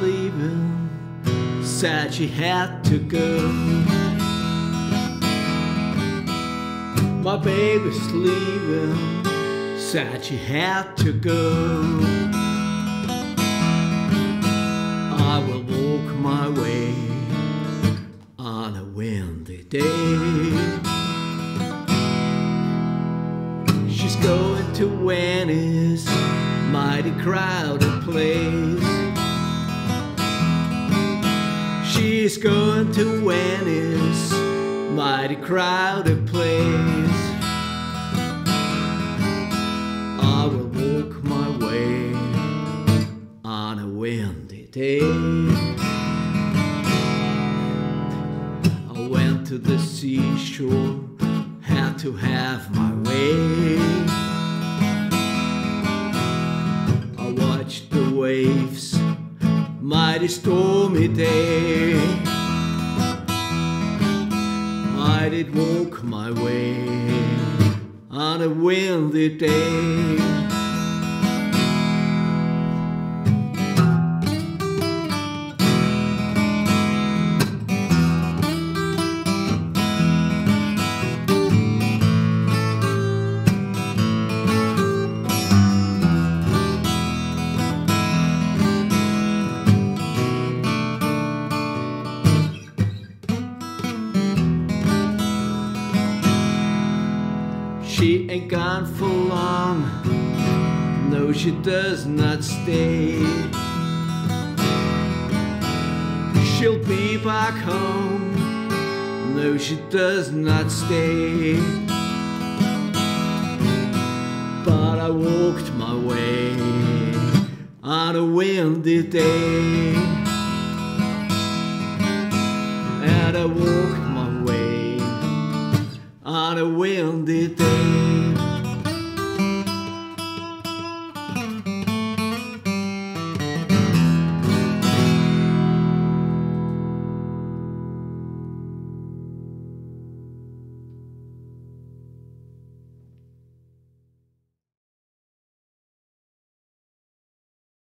leaving, said she had to go. My baby's leaving, said she had to go. I will walk my way on a windy day. She's going to Venice, mighty crowded place. She's going to Venice, mighty crowded place. I will walk my way on a windy day. I went to the seashore, had to have my way. I watched the waves, mighty stormy day. I did walk my way on a windy day. She ain't gone for long, no, she does not stay. She'll be back home, no, she does not stay. But I walked my way on a windy day. And I walked my way on a windy day.